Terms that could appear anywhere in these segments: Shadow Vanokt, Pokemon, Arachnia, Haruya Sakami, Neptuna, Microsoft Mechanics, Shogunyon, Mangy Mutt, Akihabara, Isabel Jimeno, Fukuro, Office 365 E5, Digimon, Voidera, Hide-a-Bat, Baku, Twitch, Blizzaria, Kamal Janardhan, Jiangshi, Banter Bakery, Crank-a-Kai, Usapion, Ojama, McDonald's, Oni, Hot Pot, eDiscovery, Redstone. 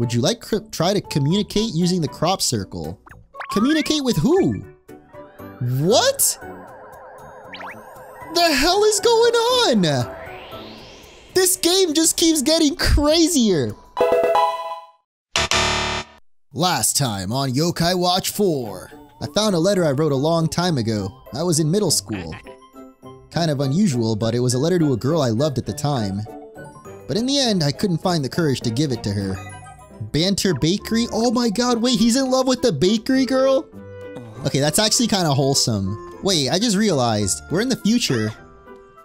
Would you like to try to communicate using the crop circle? Communicate with who? What? The hell is going on? This game just keeps getting crazier. Last time on Yo-Kai Watch 4. I found a letter I wrote a long time ago. I was in middle school. Kind of unusual, but it was a letter to a girl I loved at the time. But in the end, I couldn't find the courage to give it to her. Banter Bakery? Oh my god, wait, he's in love with the bakery girl? Okay, that's actually kind of wholesome. Wait, I just realized, we're in the future.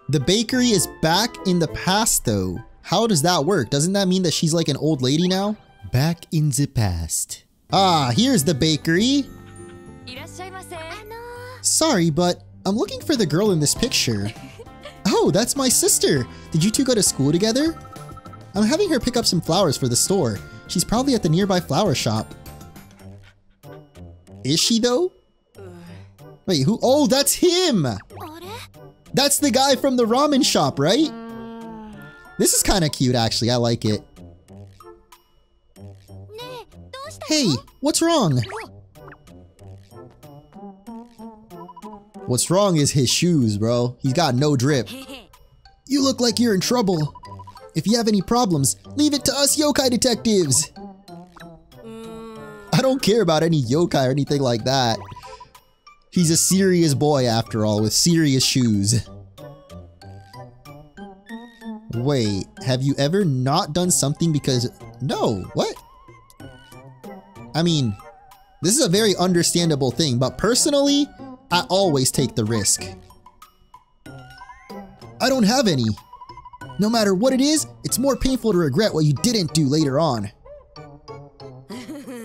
The bakery is back in the past though. How does that work? Doesn't that mean that she's like an old lady now? Back in the past. Ah, here's the bakery. Sorry, but I'm looking for the girl in this picture. Oh, that's my sister. Did you two go to school together? I'm having her pick up some flowers for the store. She's probably at the nearby flower shop. Is she though? Wait, who? Oh, that's him! That's the guy from the ramen shop, right? This is kind of cute actually, I like it. Hey, what's wrong? What's wrong is his shoes, bro. He's got no drip. You look like you're in trouble. If you have any problems, leave it to us yokai detectives. I don't care about any yokai or anything like that. He's a serious boy after all, with serious shoes. Wait, have you ever not done something because... No, what? I mean, this is a very understandable thing, but personally, I always take the risk. I don't have any. No matter what it is, it's more painful to regret what you didn't do later on.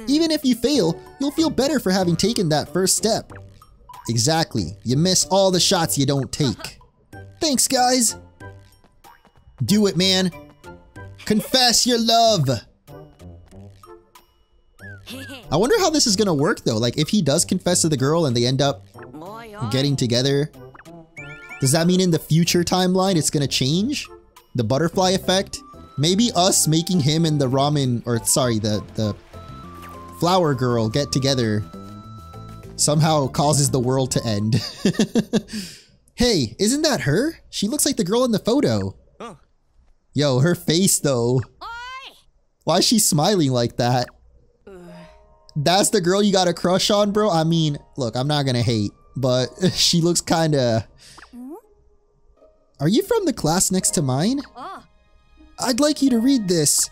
Even if you fail, you'll feel better for having taken that first step. Exactly. You miss all the shots you don't take. Thanks, guys. Do it, man. Confess your love. I wonder how this is gonna work though, like if he does confess to the girl and they end up getting together, does that mean in the future timeline it's gonna change? The butterfly effect? Maybe us making him and the ramen, or sorry, the flower girl get together somehow causes the world to end. Hey, isn't that her? She looks like the girl in the photo. Yo, her face though. Why is she smiling like that? That's the girl you got a crush on, bro? I mean, look, I'm not gonna hate, but she looks kinda... Are you from the class next to mine? I'd like you to read this.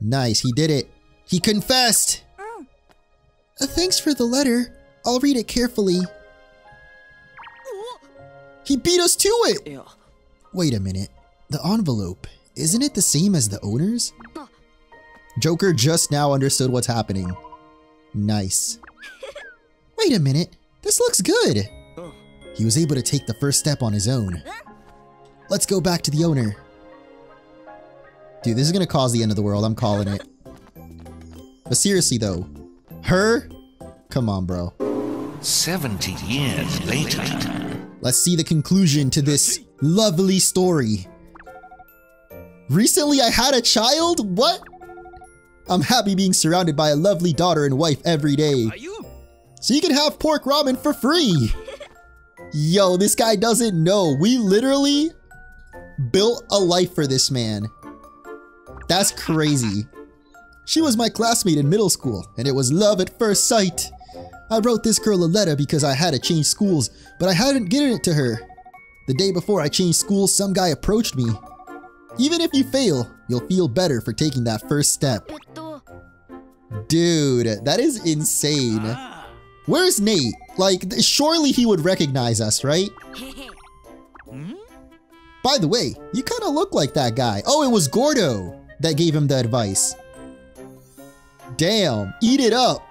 Nice, he did it. He confessed! Thanks for the letter. I'll read it carefully. He beat us to it! Yeah. Wait a minute. The envelope, isn't it the same as the owner's? Joker just now understood what's happening. Nice. Wait a minute, this looks good. He was able to take the first step on his own. Let's go back to the owner. Dude, this is gonna cause the end of the world, I'm calling it. But seriously though, her? Come on, bro. 70 years later. Let's see the conclusion to this lovely story. Recently I had a child? What? I'm happy being surrounded by a lovely daughter and wife every day. So you can have pork ramen for free. Yo, this guy doesn't know. We literally built a life for this man. That's crazy. She was my classmate in middle school, and it was love at first sight. I wrote this girl a letter because I had to change schools, but I hadn't given it to her. The day before I changed schools, some guy approached me. Even if you fail, you'll feel better for taking that first step. Dude, that is insane. Where's Nate? Like, surely he would recognize us, right? By the way, you kind of look like that guy. Oh, it was Gordo that gave him the advice. Damn, eat it up.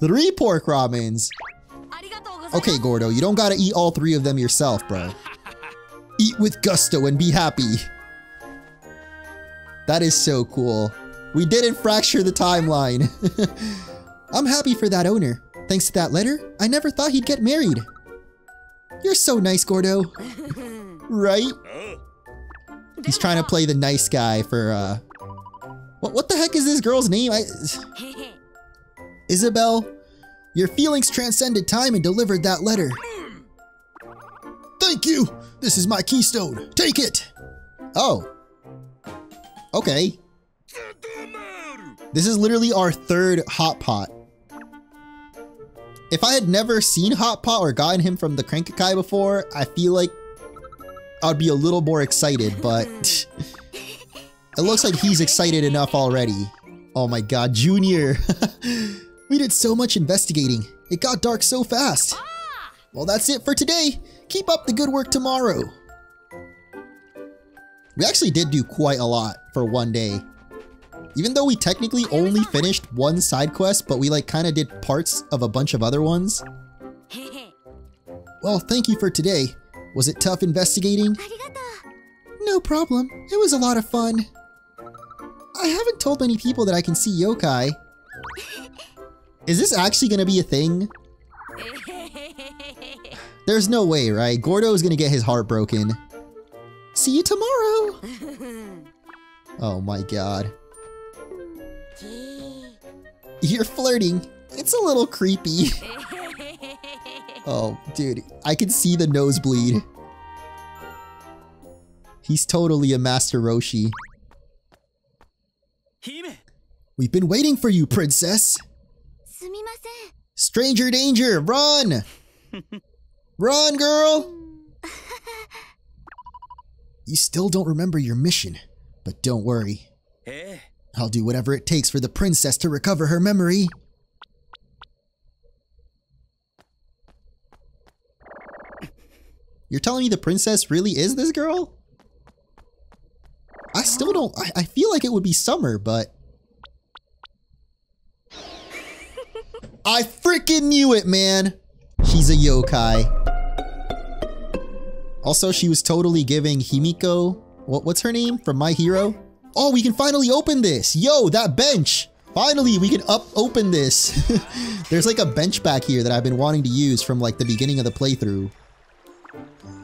3 pork ramens. Okay, Gordo, you don't gotta eat all 3 of them yourself, bro. Eat with gusto and be happy. That is so cool. We didn't fracture the timeline. I'm happy for that owner. Thanks to that letter, I never thought he'd get married. You're so nice, Gordo. Right? He's trying to play the nice guy for What the heck is this girl's name? Isabel, your feelings transcended time and delivered that letter. Thank you! This is my keystone. Take it! Oh. Okay. This is literally our third Hot Pot. If I had never seen Hot Pot or gotten him from the Crank-a-Kai before, I feel like I'd be a little more excited, but it looks like he's excited enough already. Oh my god, Junior! We did so much investigating. It got dark so fast. Well, that's it for today. Keep up the good work tomorrow. We actually did do quite a lot for one day. Even though we technically only finished one side quest, but we like kind of did parts of a bunch of other ones. Well, thank you for today. Was it tough investigating? No problem. It was a lot of fun. I haven't told many people that I can see yokai. Is this actually going to be a thing? There's no way, right? Gordo is going to get his heart broken. See you tomorrow! Oh my god. You're flirting. It's a little creepy. Oh, dude. I can see the nosebleed. He's totally a Master Roshi. We've been waiting for you, princess. Stranger danger! Run! Run, girl! You still don't remember your mission, but don't worry. I'll do whatever it takes for the princess to recover her memory. You're telling me the princess really is this girl? I still don't... I feel like it would be Summer, but... I freaking knew it, man! She's a yokai. Also, she was totally giving Himiko... What's her name? From My Hero? Oh, we can finally open this! Yo, that bench! Finally, we can open this! There's like a bench back here that I've been wanting to use from like the beginning of the playthrough.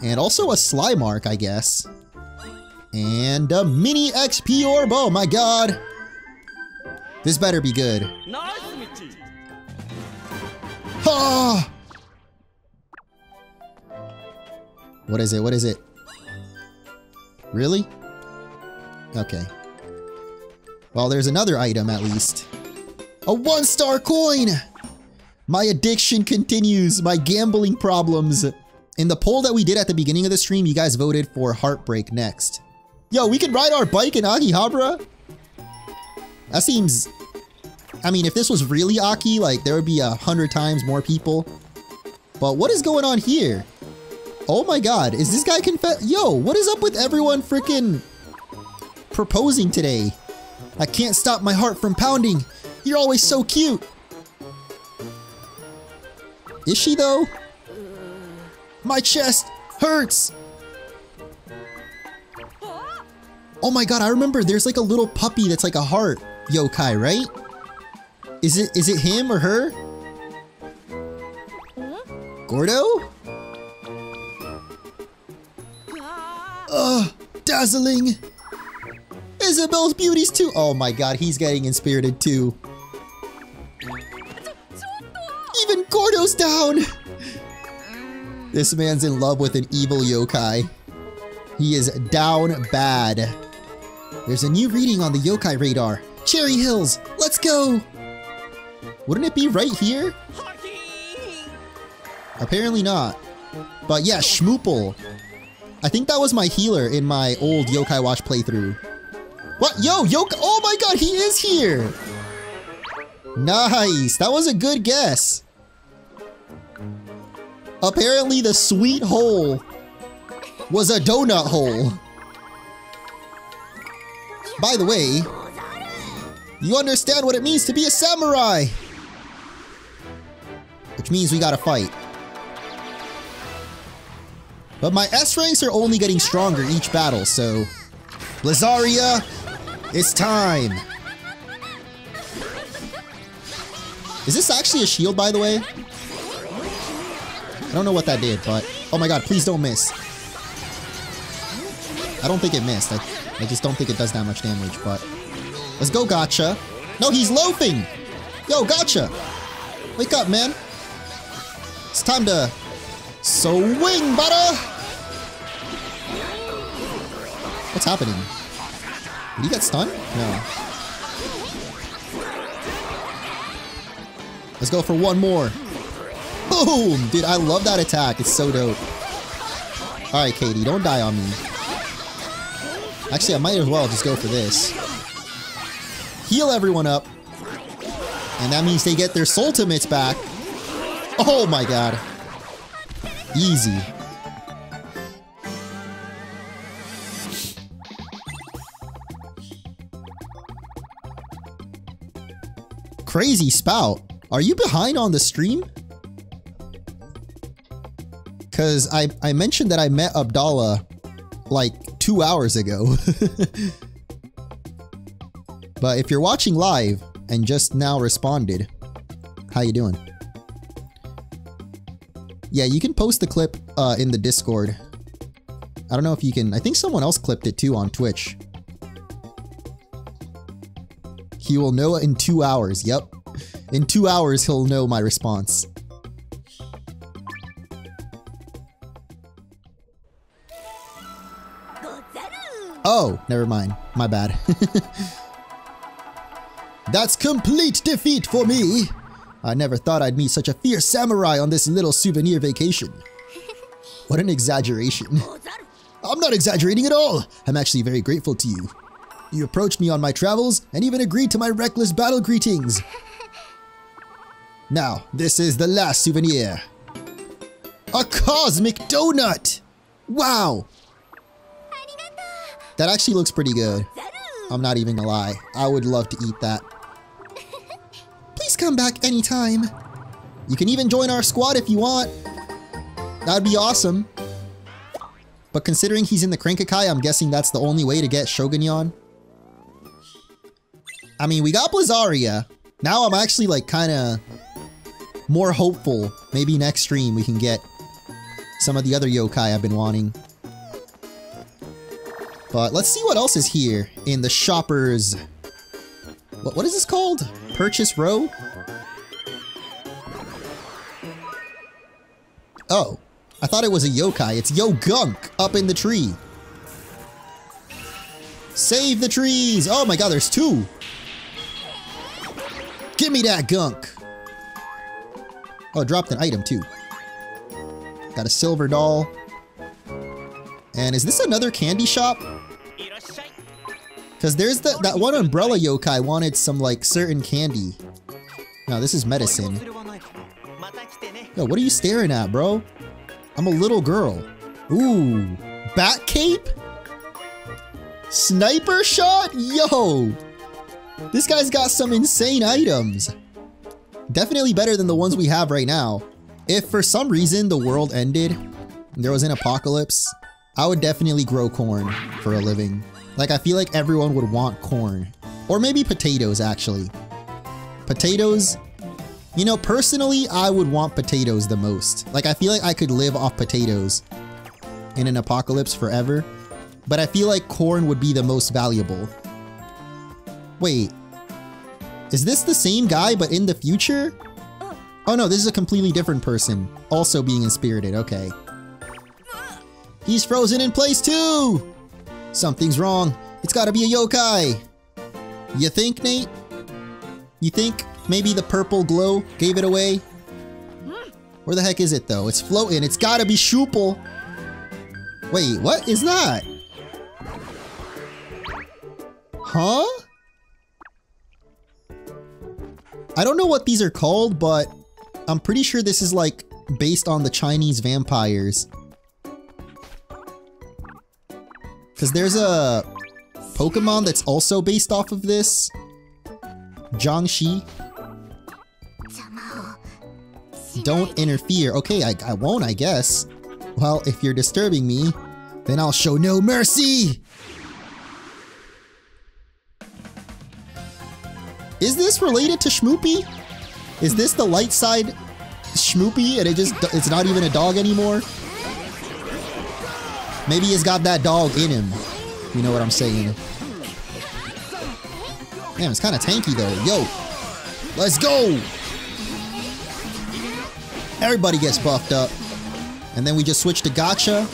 And also a Slimark, I guess. And a mini XP orb! Oh my god! This better be good. Ah! What is it? What is it? Really? Okay. Well, there's another item at least. A 1-star coin! My addiction continues, my gambling problems. In the poll that we did at the beginning of the stream, you guys voted for Heartbreak next. Yo, we can ride our bike in Akihabara? That seems... I mean, if this was really Aki, like, there would be 100 times more people. But what is going on here? Oh my god, is this guy confess? Yo, what is up with everyone freaking proposing today? I can't stop my heart from pounding. You're always so cute. Is she though? My chest hurts. Oh my god, I remember there's like a little puppy that's like a heart yokai, right? Is it him or her? Gordo? Ugh, dazzling! Isabel's beauties too! Oh my god, he's getting inspirited too. Even Gordo's down! This man's in love with an evil yokai. He is down bad. There's a new reading on the yokai radar. Cherry Hills, let's go! Wouldn't it be right here? Apparently not. But yeah, Shmoople. I think that was my healer in my old Yo-Kai Watch playthrough. What? Yo, Yo-Kai! Oh my god, he is here! Nice! That was a good guess. Apparently the sweet hole was a donut hole. By the way, you understand what it means to be a samurai! Which means we gotta fight. But my S ranks are only getting stronger each battle, so... Lazaria, it's time! Is this actually a shield, by the way? I don't know what that did, but... Oh my god, please don't miss. I don't think it missed. I just don't think it does that much damage, but... Let's go, Gotcha. No, he's loafing. Yo, Gotcha. Wake up, man. It's time to swing, butter. What's happening? Did he get stunned? No. Let's go for one more. Boom! Dude, I love that attack. It's so dope. Alright, Katie, don't die on me. Actually, I might as well just go for this. Heal everyone up. And that means they get their Soultimates back. Oh my god. Easy. Crazy Spout, are you behind on the stream? Because I mentioned that I met Abdallah like 2 hours ago. But if you're watching live and just now responded, how you doing? Yeah, you can post the clip in the Discord. I don't know if you can... I think someone else clipped it too on Twitch. He will know in 2 hours. Yep. In 2 hours, he'll know my response. Oh, never mind. My bad. That's complete defeat for me. I never thought I'd meet such a fierce samurai on this little souvenir vacation. What an exaggeration. I'm not exaggerating at all. I'm actually very grateful to you. You approached me on my travels and even agreed to my reckless battle greetings. Now, this is the last souvenir. A cosmic donut! Wow! That actually looks pretty good. I'm not even gonna lie. I would love to eat that. Please come back anytime. You can even join our squad if you want. That'd be awesome. But considering he's in the Crank-a-Kai, I'm guessing that's the only way to get Shogunyon. I mean, we got Blizzaria. Now I'm actually like kind of more hopeful. Maybe next stream we can get some of the other yokai I've been wanting. But let's see what else is here in the shoppers. What is this called? Purchase row? Oh, I thought it was a yokai. It's Yo Gunk up in the tree. Save the trees. Oh my god, there's two. Give me that gunk! Oh, dropped an item too. Got a silver doll. And is this another candy shop? Because there's that one umbrella yokai wanted some like certain candy. No, this is medicine. Yo, what are you staring at, bro? I'm a little girl. Ooh, bat cape? Sniper shot? Yo! This guy's got some insane items. Definitely better than the ones we have right now. If for some reason the world ended and there was an apocalypse, I would definitely grow corn for a living. Like, I feel like everyone would want corn. Or maybe potatoes, actually. Potatoes, you know, personally, I would want potatoes the most. Like, I feel like I could live off potatoes in an apocalypse forever. But I feel like corn would be the most valuable. Wait, is this the same guy but in the future? Oh no, this is a completely different person, also being inspirited, okay. He's frozen in place too! Something's wrong, it's gotta be a yokai! You think, Nate? You think maybe the purple glow gave it away? Where the heck is it though? It's floating, it's gotta be Shuple! Wait, what is that? Huh? I don't know what these are called, but I'm pretty sure this is like based on the Chinese vampires. Because there's a Pokemon that's also based off of this. Jiangshi. Don't interfere. Okay, I won't, I guess. Well, if you're disturbing me, then I'll show no mercy! Is this related to Shmoopie? Is this the light side Shmoopie and it's not even a dog anymore? Maybe he's got that dog in him. You know what I'm saying. Damn, it's kind of tanky though. Yo, let's go. Everybody gets buffed up. And then we just switch to gacha.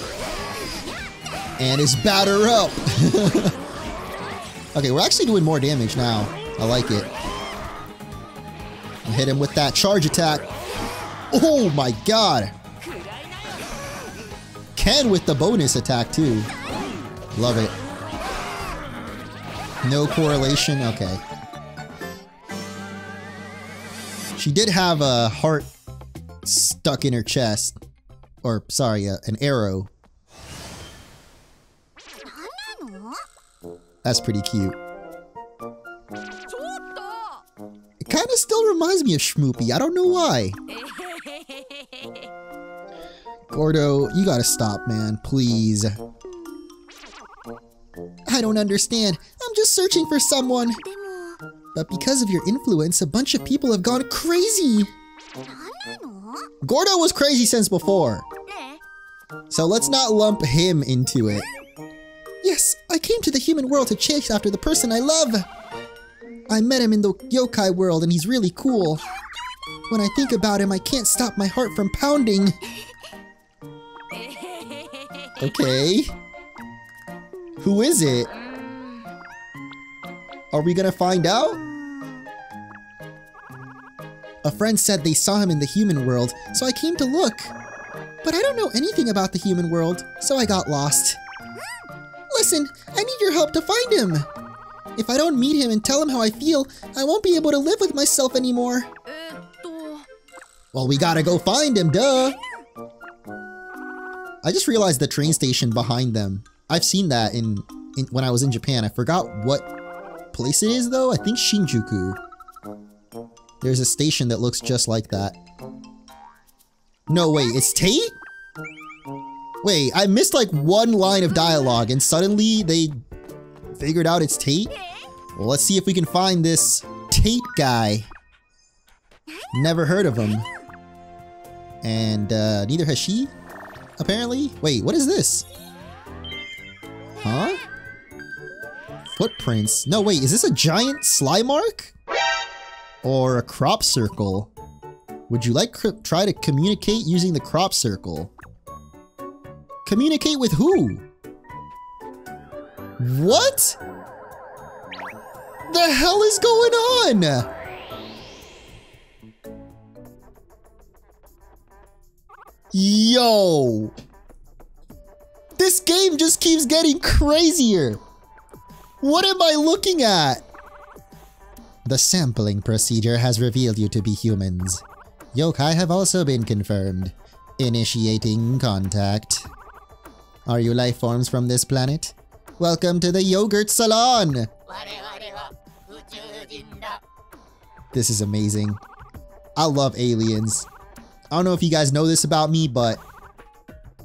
And it's batter up. Okay, we're actually doing more damage now. I like it. Hit him with that charge attack. Oh my god. Ken with the bonus attack too. Love it. No correlation. Okay. She did have a heart stuck in her chest. Or, sorry, an arrow. That's pretty cute. It kind of still reminds me of Shmoopie. I don't know why. Gordo, you gotta stop, man. Please. I don't understand. I'm just searching for someone. But because of your influence, a bunch of people have gone crazy. Gordo was crazy since before. So let's not lump him into it. Yes, I came to the human world to chase after the person I love. I met him in the yokai world and he's really cool. When I think about him, I can't stop my heart from pounding. Okay. Who is it? Are we gonna find out? A friend said they saw him in the human world, so I came to look. But I don't know anything about the human world, so I got lost. Listen, I need your help to find him. If I don't meet him and tell him how I feel, I won't be able to live with myself anymore. Well, we gotta go find him, duh. I just realized the train station behind them. I've seen that in when I was in Japan. I forgot what place it is though. I think Shinjuku. There's a station that looks just like that. No, wait, it's Tate? Wait, I missed like one line of dialogue and suddenly they figured out it's Tate? Well, let's see if we can find this Tate guy. Never heard of him. And neither has she, apparently. Wait, what is this? Huh? Footprints. No, wait, is this a giant slime mark? Or a crop circle? Would you like to try to communicate using the crop circle? Communicate with who? What? The hell is going on? Yo! This game just keeps getting crazier! What am I looking at? The sampling procedure has revealed you to be humans. Yokai have also been confirmed. Initiating contact. Are you life forms from this planet? Welcome to the Yogurt Salon! This is amazing. I love aliens. I don't know if you guys know this about me, but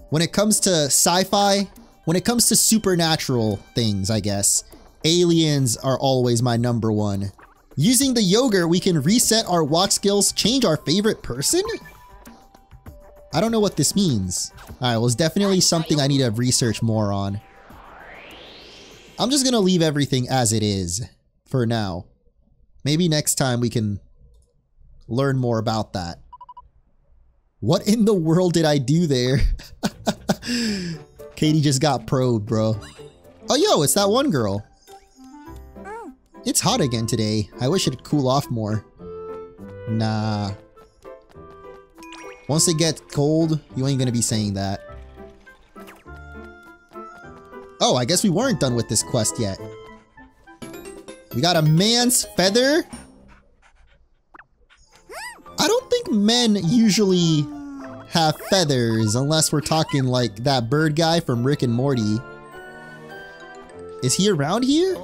when it comes to sci-fi, when it comes to supernatural things, I guess, aliens are always my number one. Using the yogurt, we can reset our walk skills, change our favorite person? I don't know what this means. Alright, well, it's definitely something I need to research more on. I'm just gonna leave everything as it is for now. Maybe next time we can learn more about that. What in the world did I do there? Katie just got probed, bro. Oh, yo, it's that one girl. It's hot again today. I wish it'd cool off more. Nah. Once it gets cold, you ain't gonna be saying that. Oh, I guess we weren't done with this quest yet. We got a man's feather? I don't think men usually have feathers unless we're talking like that bird guy from Rick and Morty. Is he around here?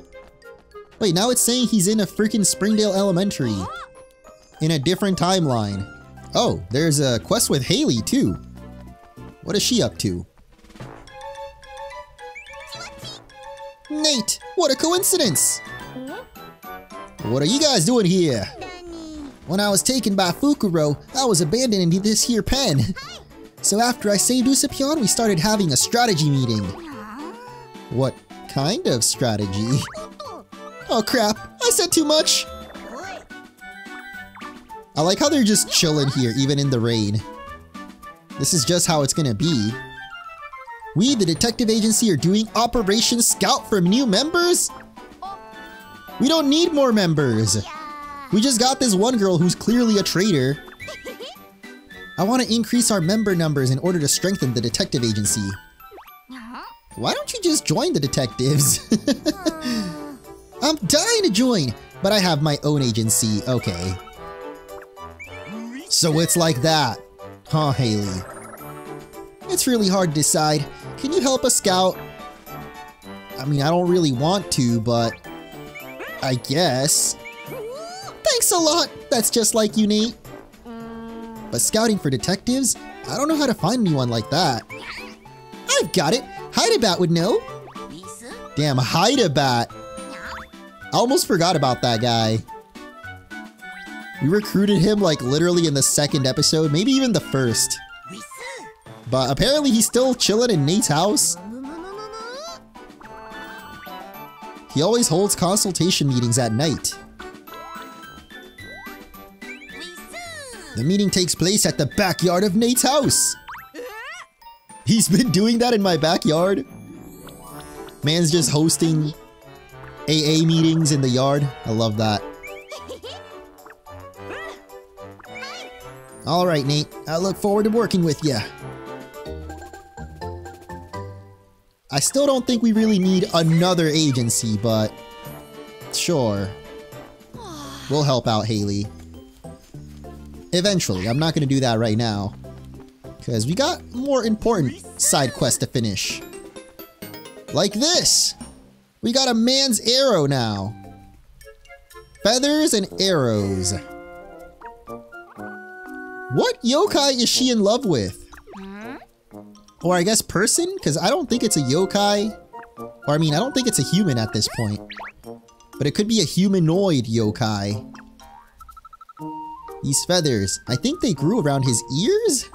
Wait, now it's saying he's in a freaking Springdale Elementary. In a different timeline. Oh, there's a quest with Haley too. What is she up to? Nate, what a coincidence! What are you guys doing here? When I was taken by Fukuro, I was abandoned in this here pen. So after I saved Usapion, we started having a strategy meeting. What kind of strategy? Oh crap, I said too much! I like how they're just chilling here, even in the rain. This is just how it's gonna be. We, the detective agency, are doing Operation Scout for new members? We don't need more members! We just got this one girl who's clearly a traitor. I want to increase our member numbers in order to strengthen the detective agency. Why don't you just join the detectives? I'm dying to join, but I have my own agency, okay. So it's like that, huh, Haley? It's really hard to decide. Can you help us scout? I mean, I don't really want to, but I guess. Thanks a lot! That's just like you, Nate. But scouting for detectives? I don't know how to find anyone like that. I've got it! Hide-a-Bat would know! Damn, Hide-a-Bat! I almost forgot about that guy. We recruited him like literally in the second episode, maybe even the first. But apparently he's still chilling in Nate's house. He always holds consultation meetings at night. The meeting takes place at the backyard of Nate's house. He's been doing that in my backyard. Man's just hosting AA meetings in the yard. I love that. Alright, Nate. I look forward to working with ya. I still don't think we really need another agency, but sure. We'll help out Haley. Eventually. I'm not gonna do that right now, because we got more important side quests to finish. Like this! We got a man's arrow now. Feathers and arrows. What yokai is she in love with? Or I guess person? Because I don't think it's a yokai. Or I mean, I don't think it's a human at this point. But it could be a humanoid yokai. These feathers, I think they grew around his ears?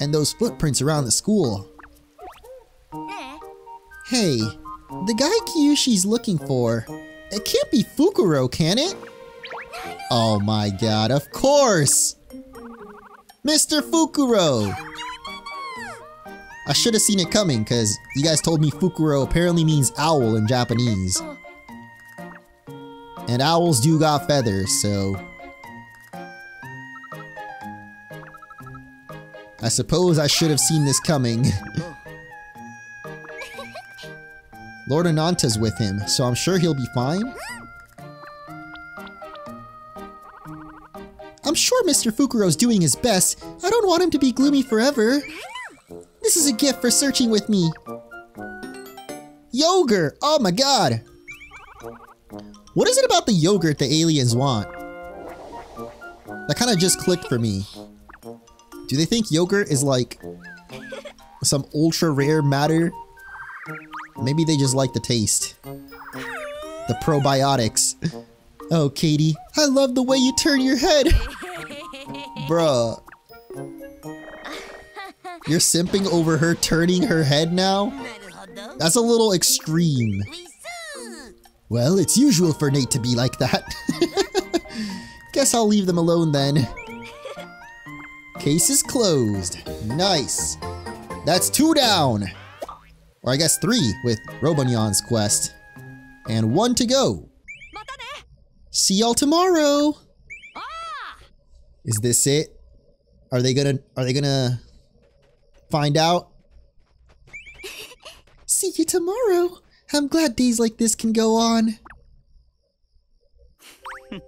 And those footprints around the school. Hey, the guy Kyushi's looking for, it can't be Fukuro, can it? Oh my god, of course! Mr. Fukuro! I should have seen it coming, because you guys told me Fukuro apparently means owl in Japanese. And owls do got feathers, so... I suppose I should have seen this coming. Lord Ananta's with him, so I'm sure he'll be fine. I'm sure Mr. Fukuro's doing his best. I don't want him to be gloomy forever. This is a gift for searching with me. Yogurt! Oh my god! What is it about the yogurt the aliens want? That kind of just clicked for me. Do they think yogurt is like some ultra rare matter? Maybe they just like the taste. The probiotics. Oh, Katie, I love the way you turn your head! Bruh. You're simping over her turning her head now? That's a little extreme. Well, it's usual for Nate to be like that. Guess I'll leave them alone then. Case is closed. Nice. That's 2 down! Or I guess 3 with Robonyan's quest. And 1 to go. See y'all tomorrow! Is this it? Are they gonna find out? See you tomorrow! I'm glad days like this can go on.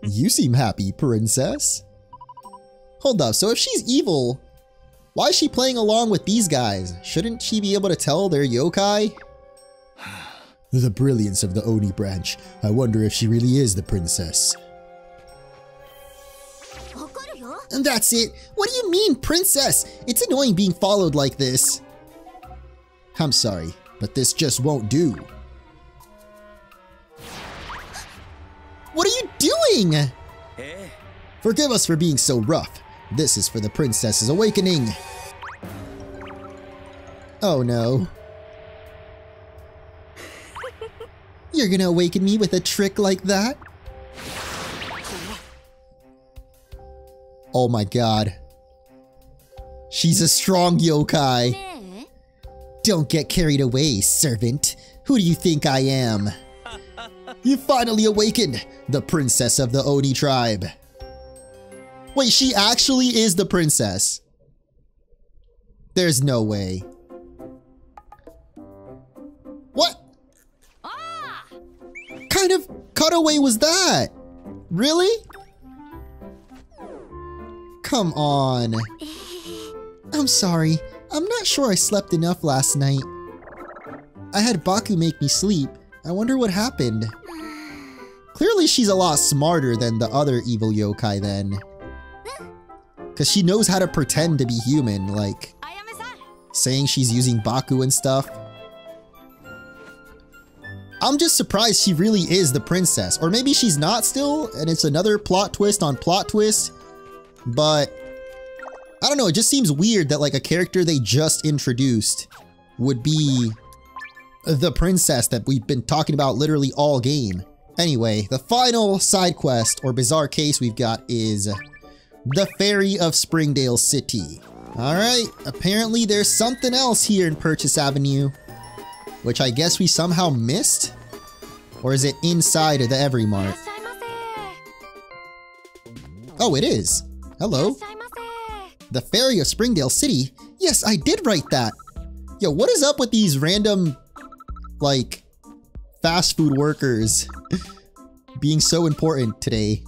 You seem happy, princess. Hold up, so if she's evil, why is she playing along with these guys? Shouldn't she be able to tell they're yokai? The brilliance of the Oni branch. I wonder if she really is the princess. And that's it. What do you mean, princess? It's annoying being followed like this. I'm sorry, but this just won't do. What are you doing? Eh? Forgive us for being so rough. This is for the princess's awakening. Oh no. You're gonna awaken me with a trick like that? Oh my god. She's a strong yokai. Don't get carried away, servant. Who do you think I am? You finally awakened! The princess of the Oni tribe. Wait, she actually is the princess. There's no way. What? What kind of cutaway was that? Really? Come on. I'm sorry. I'm not sure I slept enough last night. I had Baku make me sleep. I wonder what happened. Clearly she's a lot smarter than the other evil yokai then. Cause she knows how to pretend to be human, like saying she's using Baku and stuff. I'm just surprised she really is the princess. Or maybe she's not still, and it's another plot twist on plot twist. But I don't know, it just seems weird that like a character they just introduced would be the princess that we've been talking about literally all game. Anyway, the final side quest or bizarre case we've got is the Fairy of Springdale City. Alright, apparently there's something else here in Purchase Avenue, which I guess we somehow missed? Or is it inside of the Every Mart? Oh, it is. Hello. The Fairy of Springdale City? Yes, I did write that! Yo, what is up with these random, like, fast food workers being so important today?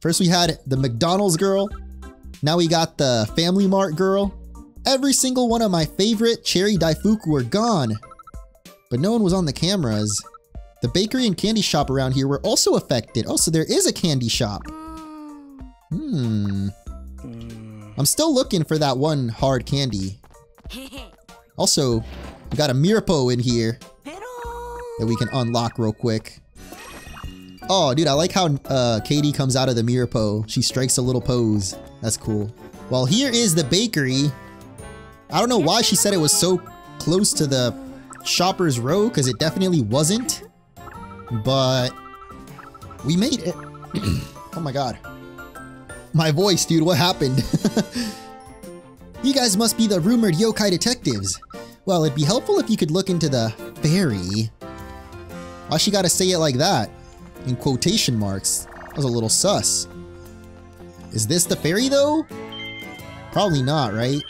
First we had the McDonald's girl, now we got the Family Mart girl. Every single one of my favorite Cherry Daifuku were gone, but no one was on the cameras. The bakery and candy shop around here were also affected. Oh, so there is a candy shop. I'm still looking for that one hard candy. Also, we got a Mirapo in here that we can unlock real quick. Oh, dude, I like how Katie comes out of the Mirapo. She strikes a little pose. That's cool. Well, here is the bakery. I don't know why she said it was so close to the shopper's row, because it definitely wasn't. But we made it. Oh my god. My voice, dude, what happened? You guys must be the rumored yokai detectives. Well, it'd be helpful if you could look into the fairy. Why she gotta say it like that? In quotation marks. That was a little sus. Is this the fairy though? Probably not, right?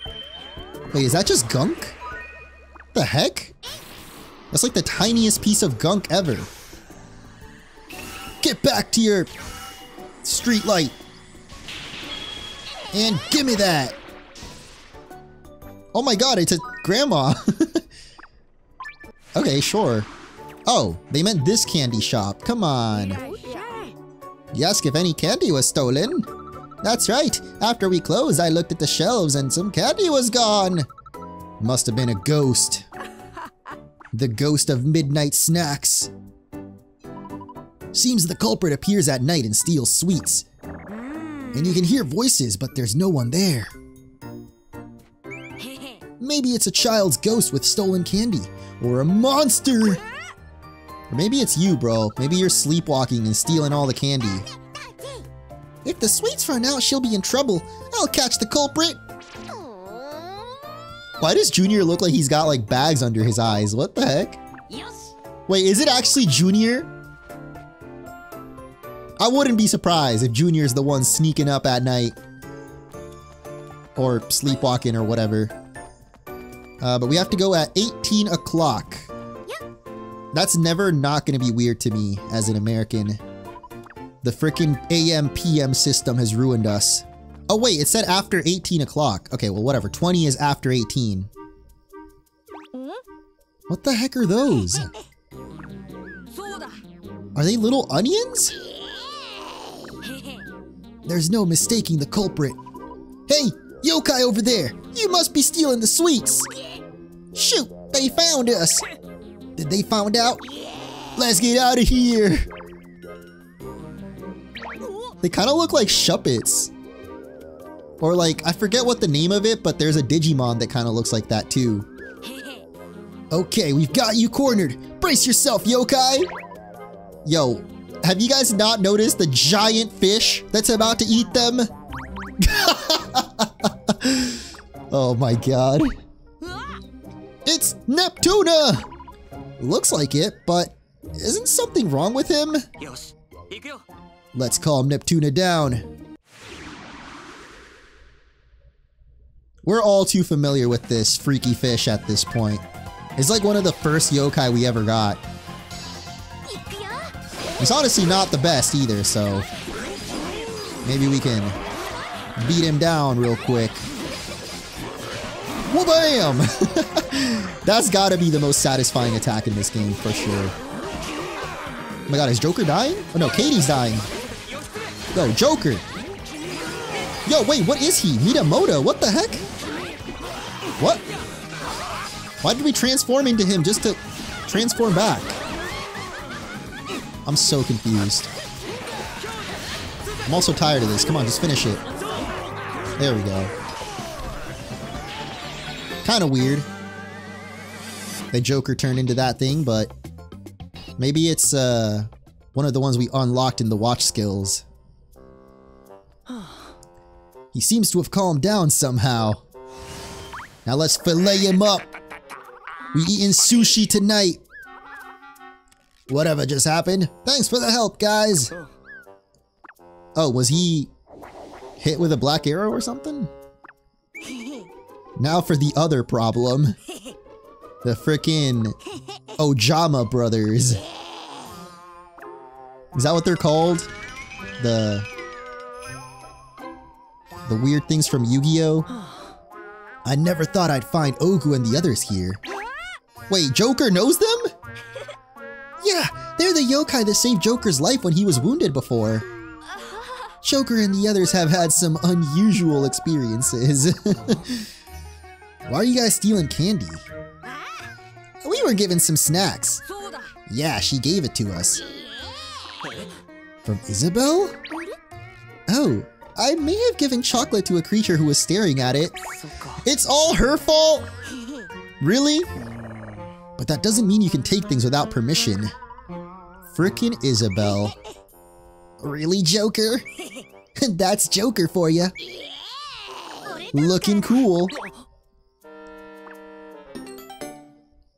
Wait, is that just gunk? The heck? That's like the tiniest piece of gunk ever. Get back to your street light. And gimme that! Oh my god, it's a grandma! Okay, sure. Oh, they meant this candy shop. Come on. You ask if any candy was stolen? That's right. After we closed, I looked at the shelves and some candy was gone. Must have been a ghost. The ghost of midnight snacks. Seems the culprit appears at night and steals sweets. And you can hear voices, but there's no one there. Maybe it's a child's ghost with stolen candy. Or a monster! Or maybe it's you, bro. Maybe you're sleepwalking and stealing all the candy. If the sweets run out, she'll be in trouble. I'll catch the culprit! Why does Junior look like he's got, like, bags under his eyes? What the heck? Wait, is it actually Junior? I wouldn't be surprised if Junior's the one sneaking up at night. Or sleepwalking or whatever. But we have to go at 18 o'clock. That's never not gonna be weird to me as an American. The frickin' AM/PM system has ruined us. Oh wait, it said after 18 o'clock. Okay, well whatever, 20 is after 18. What the heck are those? Are they little onions? There's no mistaking the culprit. Hey, yokai over there! You must be stealing the sweets! Shoot, they found us! Did they find out? Let's get out of here! They kind of look like Shuppets. Or like, I forget what the name of it, but there's a Digimon that kind of looks like that too. Okay, we've got you cornered! Brace yourself, yokai! Yo, have you guys not noticed the giant fish that's about to eat them? Oh my god. It's Neptuna! Looks like it, but isn't something wrong with him? Let's calm Neptuna down. We're all too familiar with this freaky fish at this point. It's like one of the first yokai we ever got. It's honestly not the best either, so maybe we can beat him down real quick. Wha-bam! That's gotta be the most satisfying attack in this game, for sure. Oh my god, is Joker dying? Oh no, Katie's dying. Yo, Joker! Yo, wait, what is he? Minamoto, what the heck? What? Why did we transform into him just to transform back? I'm so confused. I'm also tired of this. Come on, just finish it. There we go. Kind of weird. The Joker turned into that thing, but maybe it's one of the ones we unlocked in the watch skills. He seems to have calmed down somehow. Now let's fillet him up. We eating sushi tonight. Whatever just happened. Thanks for the help, guys. Oh, was he hit with a black arrow or something? Now for the other problem. The frickin' Ojama brothers. Is that what they're called? The weird things from Yu-Gi-Oh? I never thought I'd find Ogu and the others here. Wait, Joker knows them? Yeah, they're the yokai that saved Joker's life when he was wounded before. Joker and the others have had some unusual experiences. Why are you guys stealing candy? We were given some snacks. Yeah, she gave it to us. From Isabel? Oh, I may have given chocolate to a creature who was staring at it. It's all her fault? Really? But that doesn't mean you can take things without permission. Frickin' Isabel. Really, Joker? That's Joker for ya. Looking cool.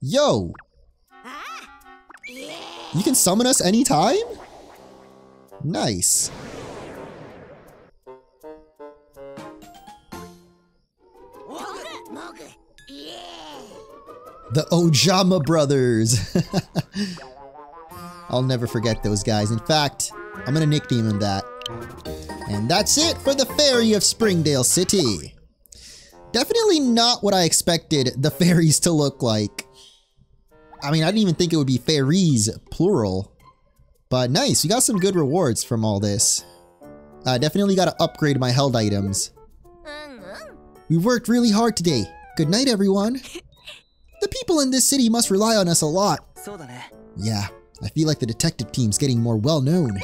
Yo! You can summon us anytime? Nice. The Ojama brothers. I'll never forget those guys. In fact, I'm gonna nickname him that. And that's it for the Fairy of Springdale City. Definitely not what I expected the fairies to look like. I mean, I didn't even think it would be fairies, plural. But nice, you got some good rewards from all this. I definitely gotta upgrade my held items. We worked really hard today. Good night, everyone. The people in this city must rely on us a lot. Yeah, I feel like the detective team's getting more well-known.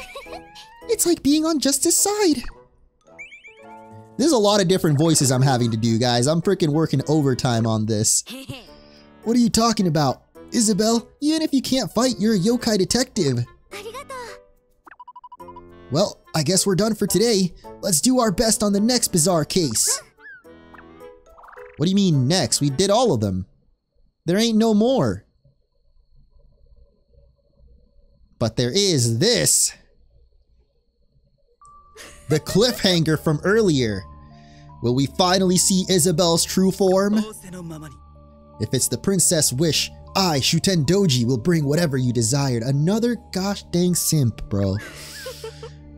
It's like being on justice side. There's a lot of different voices I'm having to do, guys. I'm freaking working overtime on this. What are you talking about? Isabel, even if you can't fight, you're a yokai detective. Well, I guess we're done for today. Let's do our best on the next bizarre case. What do you mean next? We did all of them. There ain't no more. But there is this. The cliffhanger from earlier. Will we finally see Isabel's true form? If it's the princess' wish, I, Shuten Doji, will bring whatever you desired. Another gosh dang simp, bro.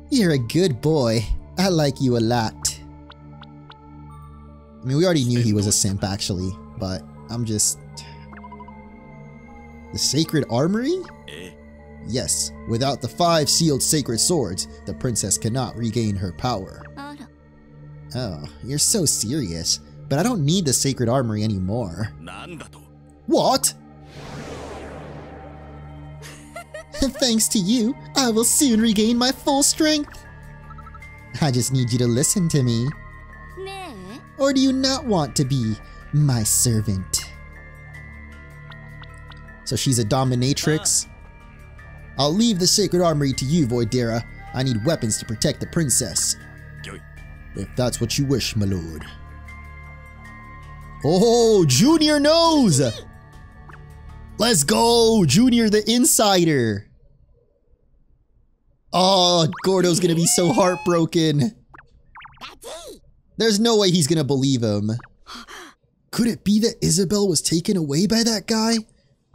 You're a good boy. I like you a lot. I mean, we already knew he was a simp, actually. But I'm just... The Sacred Armory? Yes. Without the 5 sealed sacred swords, the princess cannot regain her power. Oh, you're so serious. But I don't need the Sacred Armory anymore. What? Thanks to you, I will soon regain my full strength. I just need you to listen to me. Or do you not want to be my servant? So she's a dominatrix. I'll leave the sacred armory to you, Voidera. I need weapons to protect the princess. If that's what you wish, my lord. Oh, Junior knows! Let's go! Junior the insider! Oh, Gordo's gonna be so heartbroken. There's no way he's gonna believe him. Could it be that Isabel was taken away by that guy?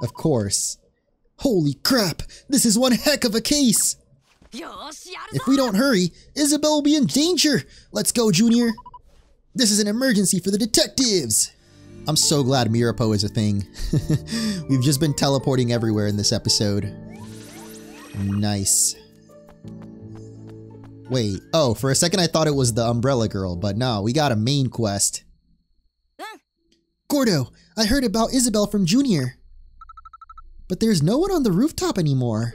Of course. Holy crap! This is one heck of a case! If we don't hurry, Isabel will be in danger! Let's go, Junior! This is an emergency for the detectives! I'm so glad Mirapo is a thing. We've just been teleporting everywhere in this episode. Nice. Wait, oh, for a second I thought it was the Umbrella Girl, but no, we got a main quest. Gordo, I heard about Isabel from Junior. But there's no one on the rooftop anymore.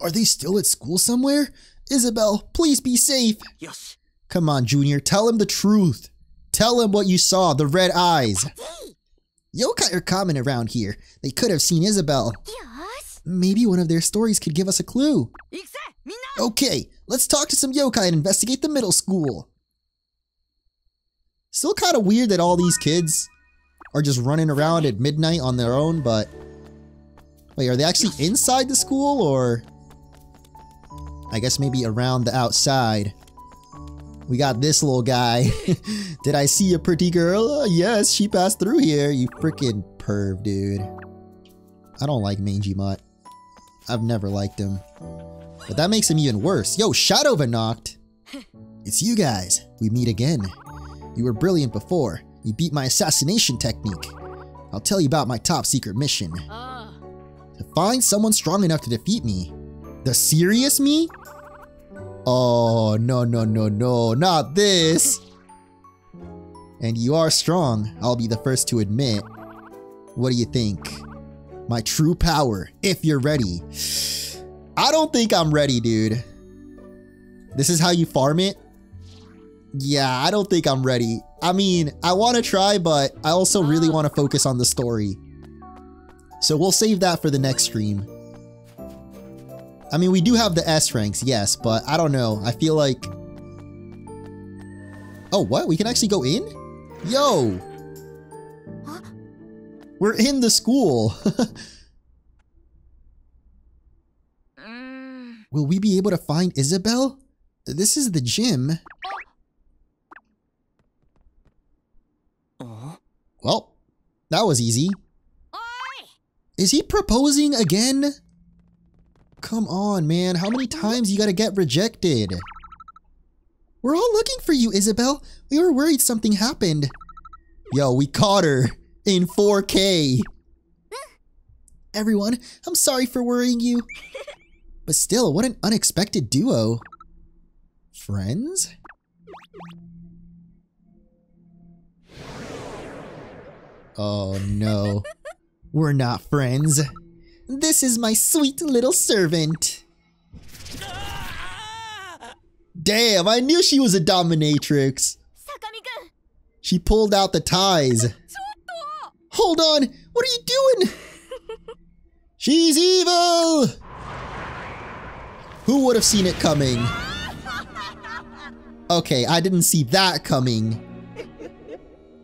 Are they still at school somewhere? Isabel, please be safe. Yes. Come on, Junior, tell him the truth. Tell him what you saw, the red eyes. Yokai are common around here. They could have seen Isabel. Maybe one of their stories could give us a clue. Okay, let's talk to some yokai and investigate the middle school. Still kind of weird that all these kids are just running around at midnight on their own, but... Wait, are they actually inside the school, or... I guess maybe around the outside. We got this little guy. Did I see a pretty girl? Yes, she passed through here. You freaking perv, dude. I don't like Mangy Mutt. I've never liked him. But that makes him even worse. Yo, Shadow Vanokt! It's you guys. We meet again. You were brilliant before. You beat my assassination technique. I'll tell you about my top secret mission. To find someone strong enough to defeat me. The serious me? Oh, no, no, no, no, not this. And you are strong, I'll be the first to admit. What do you think? My true power, if you're ready. I don't think I'm ready, dude. This is how you farm it? Yeah, I don't think I'm ready. I mean, I want to try, but I also really want to focus on the story. So we'll save that for the next stream. I mean, we do have the S ranks, yes, but I don't know. I feel like... Oh, what? We can actually go in? Yo! Huh? We're in the school! Will we be able to find Isabel? This is the gym. Well, that was easy. Is he proposing again? Come on, man. How many times you gotta get rejected? We're all looking for you, Isabel. We were worried something happened. Yo, we caught her in 4K. Everyone, I'm sorry for worrying you. But still, what an unexpected duo. Friends? Oh, no. We're not friends. This is my sweet little servant. Damn, I knew she was a dominatrix. She pulled out the ties. Hold on, what are you doing? She's evil! Who would have seen it coming? Okay, I didn't see that coming.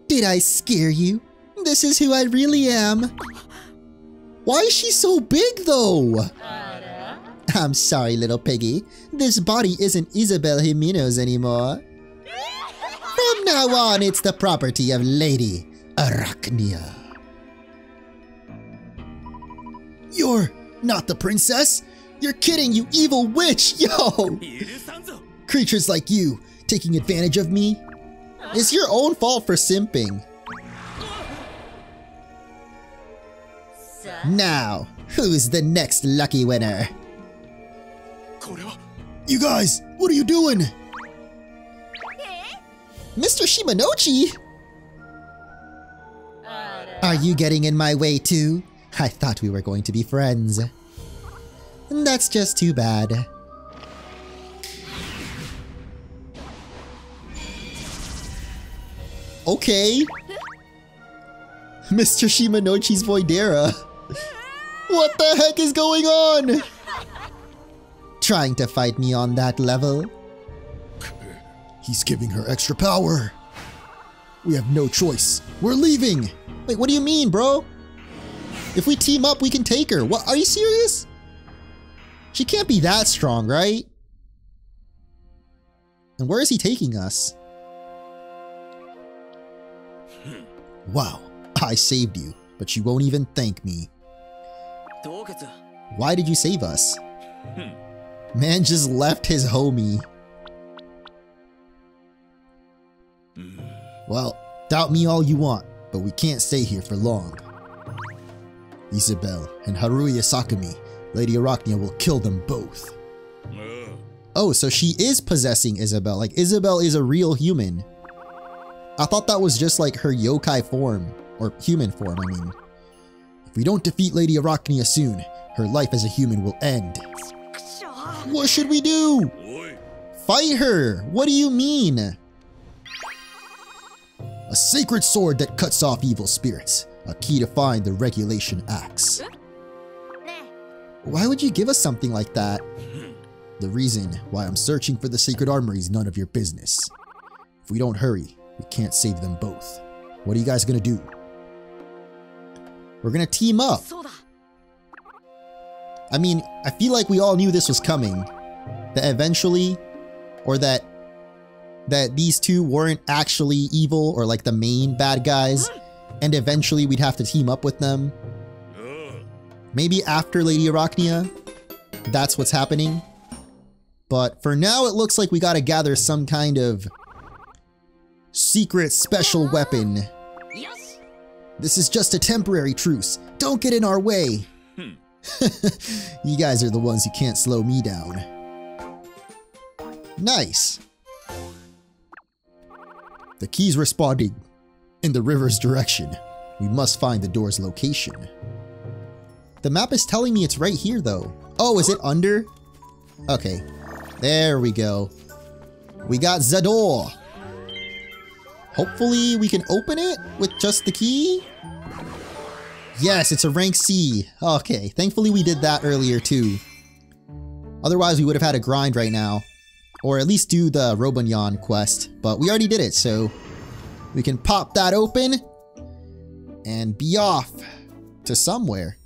Did I scare you? This is who I really am. Why is she so big, though? I'm sorry, little piggy. This body isn't Isabel Jimeno's anymore. From now on, it's the property of Lady Arachnia. You're not the princess. You're kidding, you evil witch, yo! Creatures like you, taking advantage of me. It's your own fault for simping. Now, who's the next lucky winner? You guys, what are you doing? Mr. Shimanouchi? Are you getting in my way too? I thought we were going to be friends. That's just too bad. Okay. Mr. Shimanouchi's Voidera. What the heck is going on? trying to fight me on that level. He's giving her extra power. We have no choice. We're leaving. Wait, what do you mean, bro? If we team up, we can take her. What? Are you serious? She can't be that strong, right? And where is he taking us? Wow, I saved you, but you won't even thank me. Why did you save us? Man just left his homie. Well, doubt me all you want, but we can't stay here for long. Isabel and Haruya Sakami, Lady Arachnia will kill them both. Oh, so she is possessing Isabel. Like, Isabel is a real human. I thought that was just like her yokai form, or human form, I mean. If we don't defeat Lady Arachnia soon, her life as a human will end. What should we do? Fight her! What do you mean? A sacred sword that cuts off evil spirits. A key to find the regulation axe. Why would you give us something like that? The reason why I'm searching for the sacred armory is none of your business. If we don't hurry, we can't save them both. What are you guys gonna do? We're gonna team up. I mean, I feel like we all knew this was coming. That eventually, or that these two weren't actually evil or like the main bad guys, and eventually we'd have to team up with them. Maybe after Lady Arachnia, that's what's happening. But for now, it looks like we gotta gather some kind of secret special weapon. Yes. This is just a temporary truce. Don't get in our way. You guys are the ones who can't slow me down. Nice. The key's responding in the river's direction. We must find the door's location. The map is telling me it's right here, though. Oh, is it under? Okay. There we go. We got the door. Hopefully we can open it with just the key. Yes, it's a rank C. Okay, thankfully we did that earlier too. Otherwise we would have had a grind right now. Or at least do the Robonyan quest. But we already did it, so we can pop that open and be off to somewhere.